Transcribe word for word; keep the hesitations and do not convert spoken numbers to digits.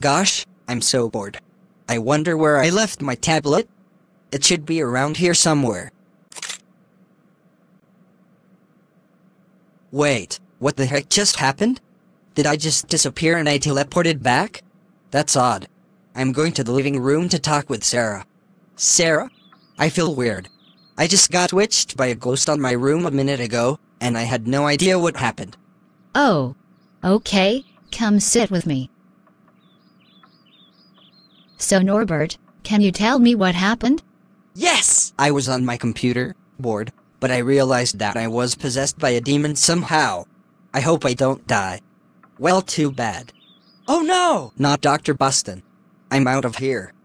Gosh, I'm so bored. I wonder where I left my tablet. It should be around here somewhere. Wait, what the heck just happened? Did I just disappear and I teleported back? That's odd. I'm going to the living room to talk with Sarah. Sarah? I feel weird. I just got witched by a ghost on my room a minute ago, and I had no idea what happened. Oh. Okay, come sit with me. So Norbert, can you tell me what happened? Yes! I was on my computer, bored, but I realized that I was possessed by a demon somehow. I hope I don't die. Well, too bad. Oh no! Not Doctor Buston. I'm out of here.